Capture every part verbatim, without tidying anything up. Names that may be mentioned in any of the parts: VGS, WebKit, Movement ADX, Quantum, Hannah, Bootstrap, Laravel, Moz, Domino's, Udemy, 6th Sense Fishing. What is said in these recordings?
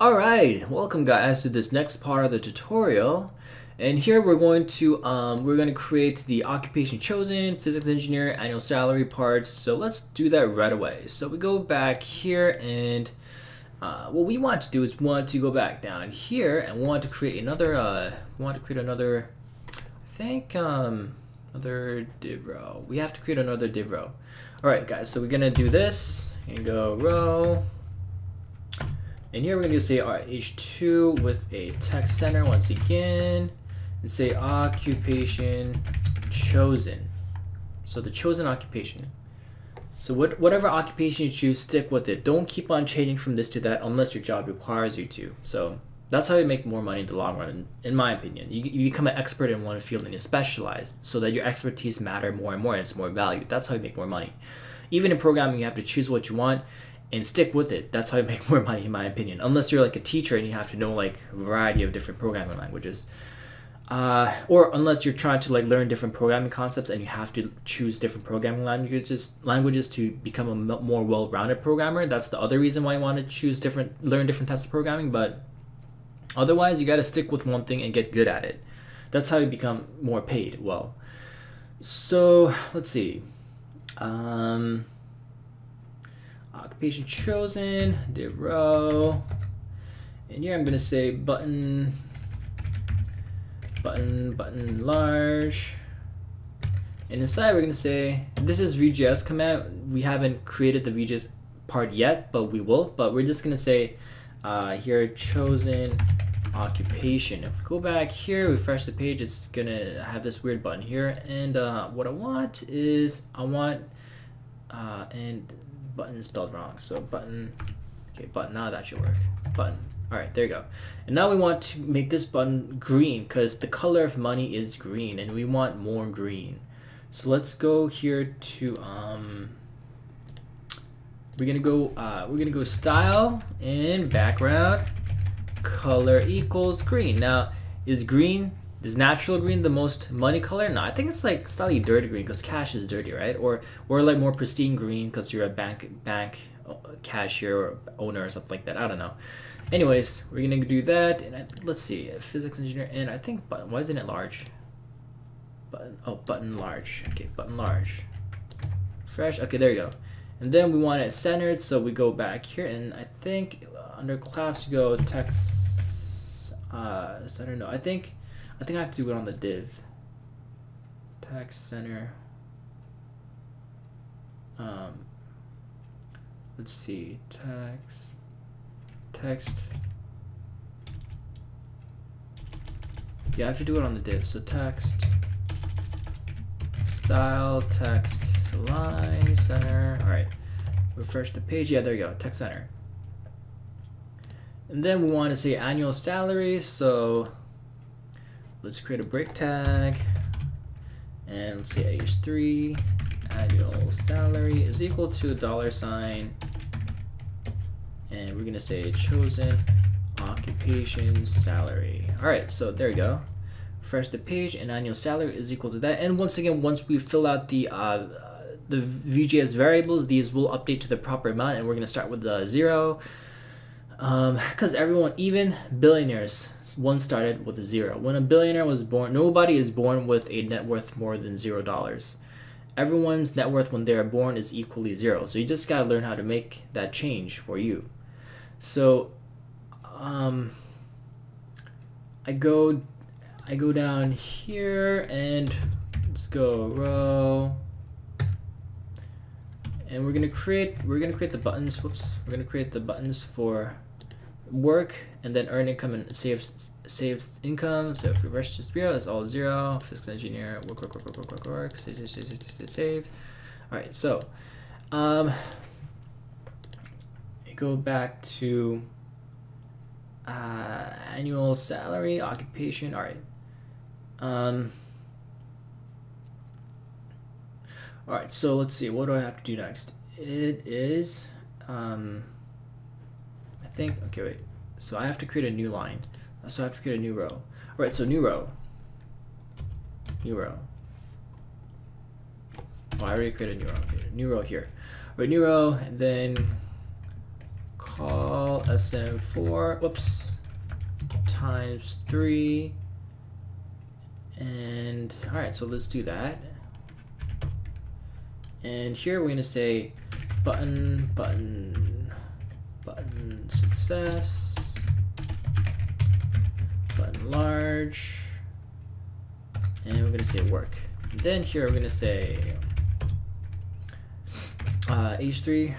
Alright, welcome guys to this next part of the tutorial, and here we're going to um, we're going to create the occupation chosen, physics engineer, annual salary part. So let's do that right away. So we go back here, and uh, what we want to do is want to go back down here and want to create another uh, want to create another I think um, another div row. We have to create another div row. Alright guys, so we're gonna do this and go row. And here we're going to say all right, H two with a text center once again, and say occupation chosen. So the chosen occupation. So what, whatever occupation you choose, stick with it. Don't keep on changing from this to that unless your job requires you to. So that's how you make more money in the long run, in my opinion. You, you become an expert in one field and you specialize so that your expertise matter more and more and it's more value. That's how you make more money. Even in programming, you have to choose what you want and stick with it. That's how you make more money, in my opinion. Unless you're like a teacher and you have to know like a variety of different programming languages. Uh, or unless you're trying to like learn different programming concepts and you have to choose different programming languages languages to become a more well-rounded programmer. That's the other reason why you want to choose different, learn different types of programming. But otherwise, you got to stick with one thing and get good at it. That's how you become more paid well. So let's see. Um... Occupation chosen, div row, and here I'm gonna say button, button, button large, and inside we're gonna say this is V G S command. We haven't created the V G S part yet, but we will. But we're just gonna say uh, here chosen occupation. If we go back here, refresh the page, it's gonna have this weird button here, and uh, what I want is I want uh, and button is spelled wrong, so button, okay, button, now that should work, button, all right, there you go. And now we want to make this button green because the color of money is green and we want more green. So let's go here to, um, we're gonna go, uh, we're gonna go style and background, color equals green. Now, is green, is natural green the most money color? No, I think it's like slightly dirty green because cash is dirty, right? Or or like more pristine green because you're a bank bank cashier or owner or something like that. I don't know. Anyways, we're gonna do that, and I, let's see, physics engineer, and I think button. Why isn't it large? Button. Oh, button large. Okay, button large. Fresh. Okay, there you go. And then we want it centered, so we go back here, and I think under class you go text. Uh, I don't know. I think. I think I have to do it on the div. Text center. Um, let's see. Text. Text. Yeah, I have to do it on the div. So text. Style. Text. Line. Center. Alright. Refresh the page. Yeah, there you go. Text center. And then we want to say annual salary. So let's create a break tag, and let's say H three, annual salary is equal to a dollar sign, and we're gonna say chosen occupation salary. All right, so there you go. Refresh the page, and annual salary is equal to that. And once again, once we fill out the uh, the V G S variables, these will update to the proper amount, and we're gonna start with the zero. Um, because everyone, even billionaires, once started with a zero. When a billionaire was born, nobody is born with a net worth more than zero dollars. Everyone's net worth when they are born is equally zero. So you just gotta learn how to make that change for you. So, um, I go, I go down here and let's go row. And we're gonna create, we're gonna create the buttons. Whoops, we're gonna create the buttons for work, and then earn income and save save income. So if we rush to zero, that's all zero. Fiscal engineer, work, work, work, work, work, work, work, save, save, save, save, save, save. All right, so um, go back to uh, annual salary, occupation. All right. Um, all right, so let's see. What do I have to do next? It is, um, I think, okay, wait. So I have to create a new line. So I have to create a new row. All right, so new row. New row. Oh, I already created a new row. Okay, new row here. All right, new row, and then call S M four, whoops, times three. And all right, so let's do that. And here we're gonna say button, button, button success, button large, and we're gonna say work. And then here we're gonna say uh, H three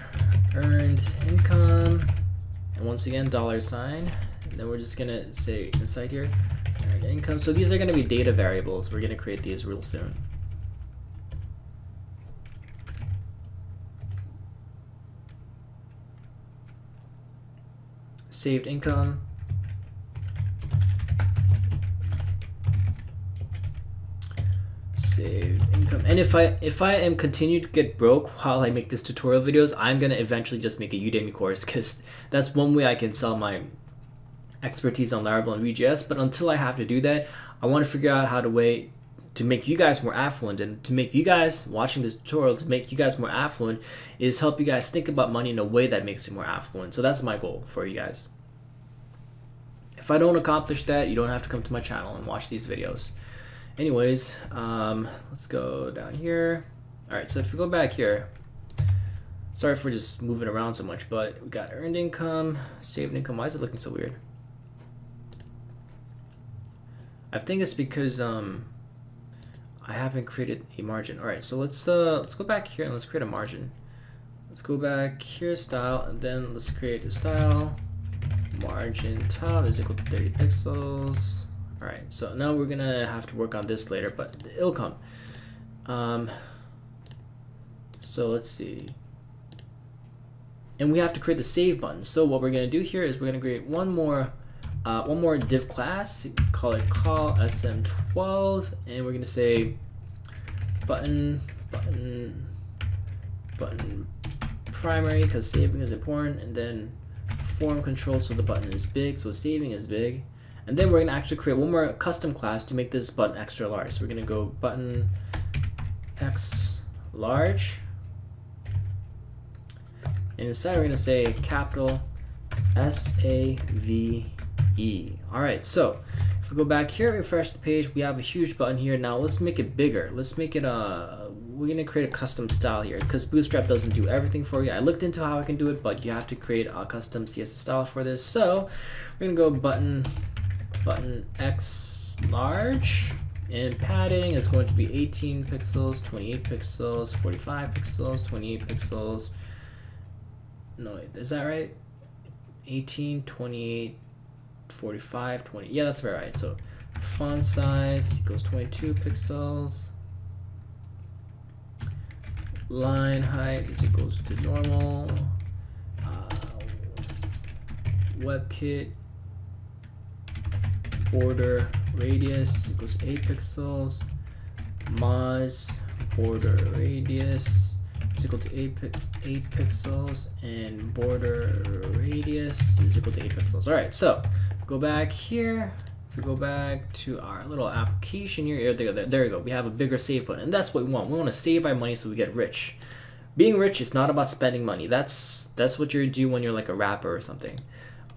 earned income, and once again dollar sign. And then we're just gonna say inside here earned income. So these are gonna be data variables. We're gonna create these real soon. Saved income. Saved income. And if I if I am continued to get broke while I make these tutorial videos, I'm gonna eventually just make a Udemy course, because that's one way I can sell my expertise on Laravel and V G S. But until I have to do that, I want to figure out how to way to make you guys more affluent, and to make you guys watching this tutorial to make you guys more affluent is help you guys think about money in a way that makes you more affluent. So that's my goal for you guys. If I don't accomplish that, you don't have to come to my channel and watch these videos. Anyways, um, let's go down here. All right, so if we go back here, sorry for just moving around so much, but we got earned income, saved income. Why is it looking so weird? I think it's because um, I haven't created a margin. All right, so let's uh, let's go back here and let's create a margin. Let's go back here, style, and then let's create a style. Margin top is equal to thirty pixels. All right, so now we're gonna have to work on this later, but it'll come. Um, so let's see. And we have to create the save button. So what we're gonna do here is we're gonna create one more Uh, one more div class, call it call S M twelve, and we're gonna say button, button, button primary, because saving is important, and then form control, so the button is big, so saving is big. And then we're gonna actually create one more custom class to make this button extra large. So we're gonna go button X large, and inside we're gonna say capital S A V E. E. All right, so if we go back here, refresh the page, we have a huge button here. Now let's make it bigger. Let's make it, uh, we're gonna create a custom style here, because Bootstrap doesn't do everything for you. I looked into how I can do it, but you have to create a custom C S S style for this. So we're gonna go button, button X large, and padding is going to be eighteen pixels, twenty-eight pixels, forty-five pixels, twenty-eight pixels. No, is that right? eighteen, twenty-eight, forty-five, twenty, yeah, that's about right. So font size equals twenty-two pixels, line height is equals to normal, uh, WebKit border radius equals eight pixels, Moz border radius is equal to eight, eight pixels, and border radius is equal to eight pixels. All right, so go back here. If we go back to our little application here, there we go. We have a bigger save button, and that's what we want. We want to save our money so we get rich. Being rich is not about spending money. That's that's what you do when you're like a rapper or something.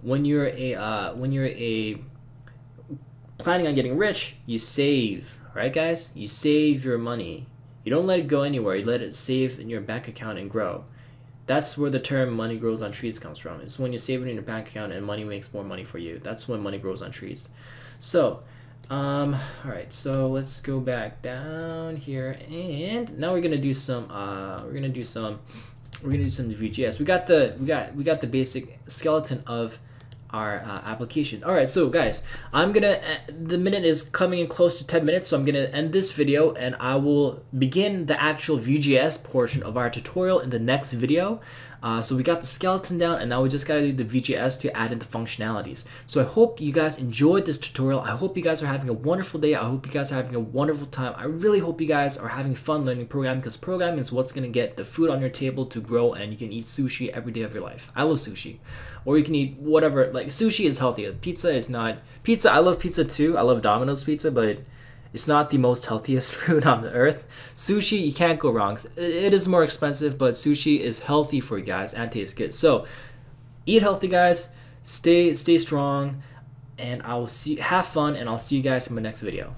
When you're a uh, when you're a planning on getting rich, you save, right, guys? You save your money. You don't let it go anywhere. You let it save in your bank account and grow. That's where the term money grows on trees comes from. It's when you save it in your bank account and money makes more money for you. That's when money grows on trees. So, um, all right, so let's go back down here, and now we're gonna do some, uh, we're gonna do some, we're gonna do some V G S. We got the, we got, we got the basic skeleton of our uh, application. All right, so guys, I'm gonna, the minute is coming in close to ten minutes, so I'm gonna end this video, and I will begin the actual V G S portion of our tutorial in the next video. Uh, so we got the skeleton down, and now we just gotta do the V G S to add in the functionalities. So I hope you guys enjoyed this tutorial. I hope you guys are having a wonderful day. I hope you guys are having a wonderful time. I really hope you guys are having fun learning programming, because programming is what's gonna get the food on your table to grow, and you can eat sushi every day of your life. I love sushi. Or you can eat whatever, like sushi is healthy. Pizza is not, pizza, I love pizza too. I love Domino's pizza, but it's not the most healthiest food on the earth. Sushi, you can't go wrong. It is more expensive, but sushi is healthy for you guys and tastes good. So eat healthy, guys. Stay stay strong, and I will see. Have fun, and I'll see you guys in my next video.